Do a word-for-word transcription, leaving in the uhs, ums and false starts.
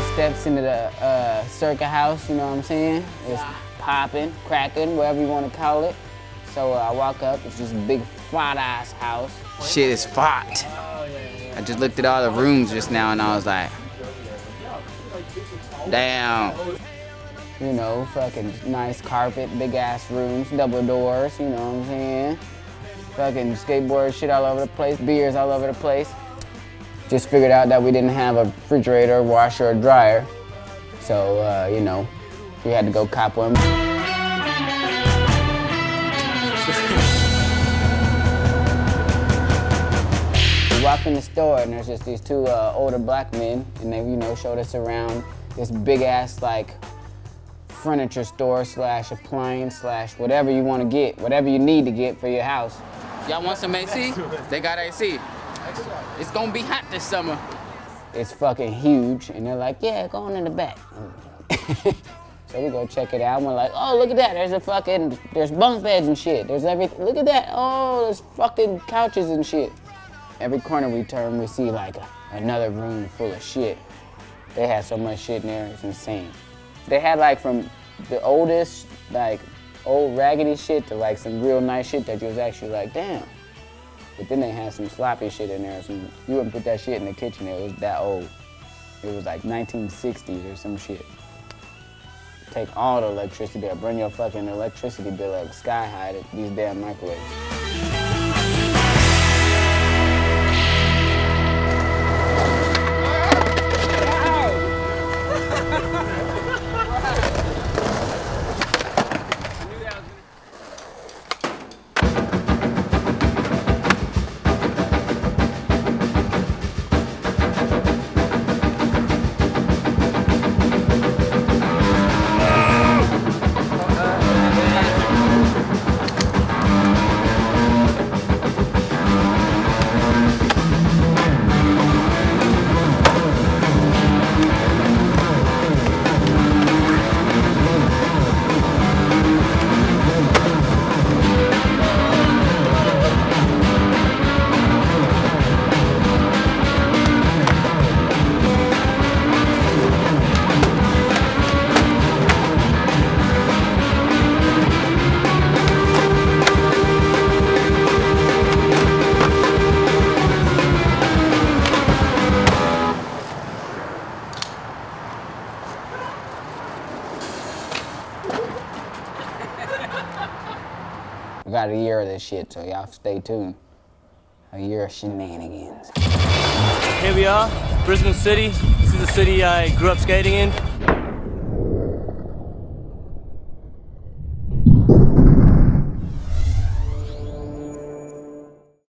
the steps into the uh, circuit house, you know what I'm saying? It's yeah. popping, cracking, whatever you want to call it. So uh, I walk up, it's just a big fat-ass house. Shit is hot. Oh, yeah, yeah. I just looked at all the rooms just now and I was like, damn. You know, fucking nice carpet, big-ass rooms, double doors, you know what I'm saying? Fucking skateboard shit all over the place, beers all over the place. Just figured out that we didn't have a refrigerator, washer, or dryer. So, uh, you know, we had to go cop one. We walked in the store and there's just these two uh, older black men, and they, you know, showed us around this big-ass, like, furniture store slash appliance slash whatever you want to get, whatever you need to get for your house. Y'all want some A C? They got A C. It's gonna be hot this summer. It's fucking huge, and they're like, yeah, go on in the back. So we go check it out, and we're like, oh, look at that, there's a fucking, there's bunk beds and shit, there's everything, look at that, oh, there's fucking couches and shit. Every corner we turn, we see like a, another room full of shit. They had so much shit in there, it's insane. They had like from the oldest, like old raggedy shit to like some real nice shit that you was actually like, damn. But then they had some sloppy shit in there. Some, you wouldn't put that shit in the kitchen, it was that old. It was like nineteen sixties or some shit. Take all the electricity there, bring your fucking electricity bill up sky high to these damn microwaves. We got a year of this shit, so y'all stay tuned. A year of shenanigans. Here we are, Brisbane City. This is the city I grew up skating in.